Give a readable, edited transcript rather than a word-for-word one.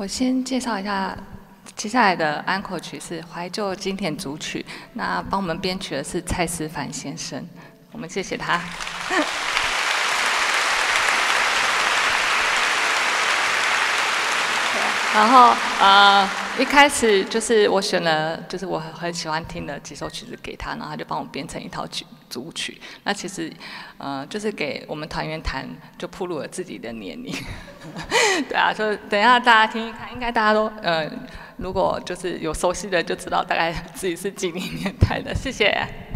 我先介绍一下接下来的安可曲是怀旧经典组曲，那帮我们编曲的是蔡思凡先生，我们谢谢他。然后一开始就是我选了，就是我很喜欢听的几首曲子给他，然后他就帮我编成一套组曲。那其实就是给我们团员弹，就暴露了自己的年龄。对啊，就等一下大家听一看，应该大家都如果就是有熟悉的就知道大概自己是几零年代的。谢谢。